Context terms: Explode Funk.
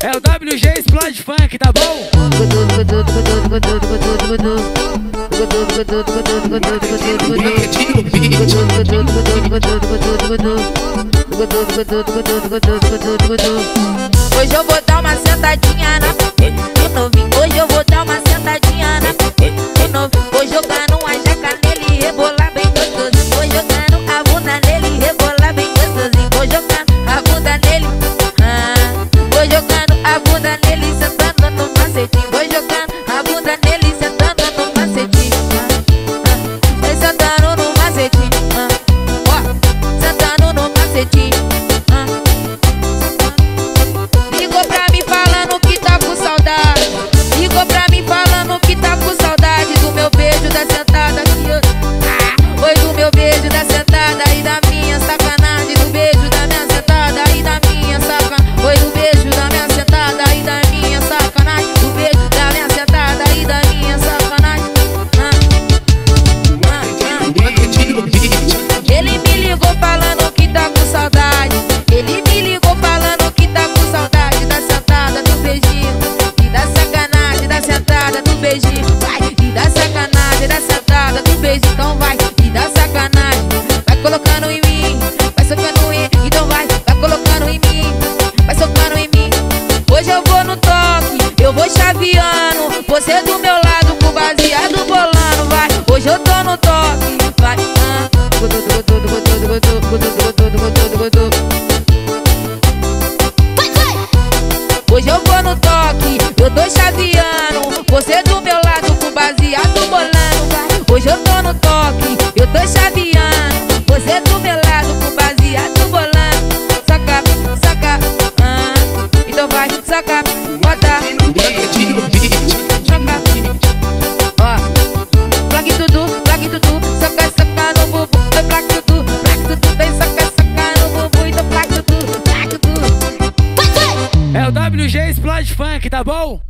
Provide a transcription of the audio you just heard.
É o WG Explode Funk, tá bom? Hoje eu vou dar uma sentadinha na pica de novinho. Hoje eu vou dar uma sentadinha na pica de novinho. Vou jogar numa jaca nele e rebolar bem gostosinho. Vou jogando a bunda nele e rebolar bem gostosinho. Vou jogando a bunda nele, vou jogando a bunda nele sentando no macetinho. Vou jogando a bunda nele sentando no macetinho. Vem sentando no macetinho, ó, sentando no macetinho. Você é do meu lado, com baseado bolando, vai. Hoje eu tô no toque, vai. Hoje eu vou no toque, eu tô chaveando. Você é do meu lado, com baseado bolando, vai. Hoje eu tô no toque, eu tô chaveando. Você é do meu lado, com baseado bolando. Saca, saca, então vai, saca, bota. WG Explode Funk, tá bom?